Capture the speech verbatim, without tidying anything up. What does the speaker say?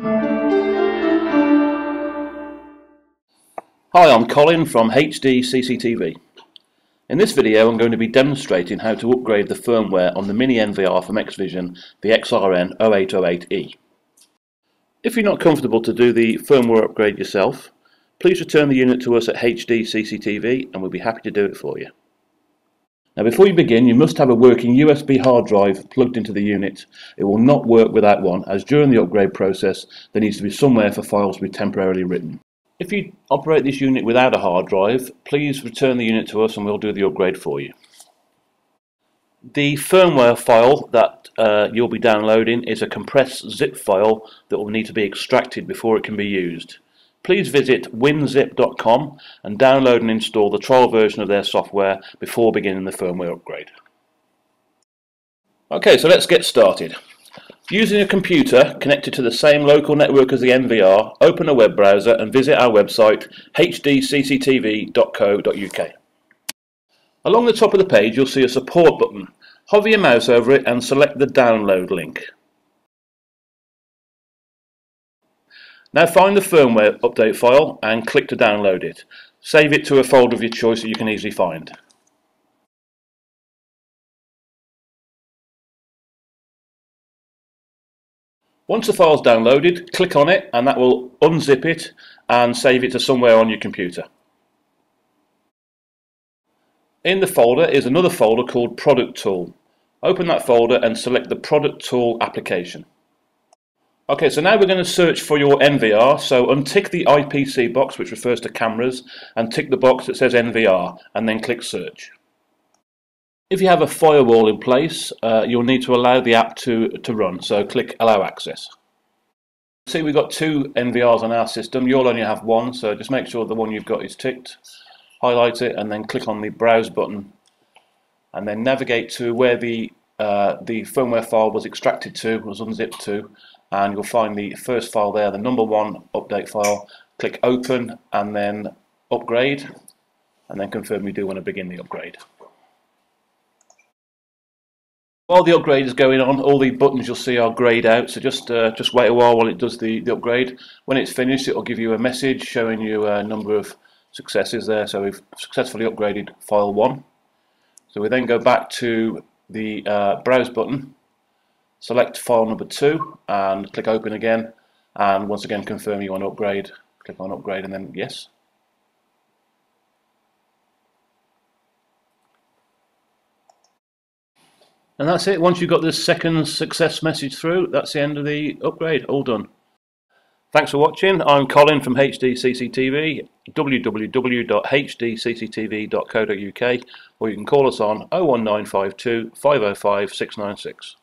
Hi, I'm Colin from H D C C T V. In this video I'm going to be demonstrating how to upgrade the firmware on the Mini N V R from XVision, the X R N zero eight zero eight E. If you're not comfortable to do the firmware upgrade yourself, please return the unit to us at H D C C T V and we'll be happy to do it for you. Now, before you begin, you must have a working U S B hard drive plugged into the unit. It will not work without one, as during the upgrade process there needs to be somewhere for files to be temporarily written. If you operate this unit without a hard drive, please return the unit to us and we'll do the upgrade for you. The firmware file that uh, you'll be downloading is a compressed zip file that will need to be extracted before it can be used. Please visit winzip dot com and download and install the trial version of their software before beginning the firmware upgrade. Okay, so let's get started. Using a computer connected to the same local network as the N V R, open a web browser and visit our website H D C C T V dot co dot U K. Along the top of the page you'll see a support button. Hover your mouse over it and select the download link. Now find the firmware update file and click to download it. Save it to a folder of your choice that you can easily find. Once the file's downloaded, click on it and that will unzip it and save it to somewhere on your computer. In the folder is another folder called Product Tool. Open that folder and select the Product Tool application. Okay, so now we're going to search for your N V R, so untick the I P C box which refers to cameras and tick the box that says N V R and then click search. If you have a firewall in place, uh, you'll need to allow the app to, to run, so click allow access. See, we've got two N V Rs on our system, you'll only have one, so just make sure the one you've got is ticked, highlight it and then click on the browse button and then navigate to where the, uh, the firmware file was extracted to, was unzipped to. And you'll find the first file there, the number one update file. Click open and then upgrade and then confirm you do want to begin the upgrade. While the upgrade is going on, all the buttons you'll see are greyed out, so just uh, just wait a while while it does the, the upgrade. When it's finished it will give you a message showing you a number of successes there, so we've successfully upgraded file one. So we then go back to the uh, browse button, select file number two and click open again and once again confirm you want to upgrade. Click on upgrade and then yes. And that's it. Once you've got this second success message through, that's the end of the upgrade. All done. Thanks for watching. I'm Colin from H D C C T V, w w w dot H D C C T V dot co dot U K, or you can call us on oh one nine five two, five oh five, six nine six.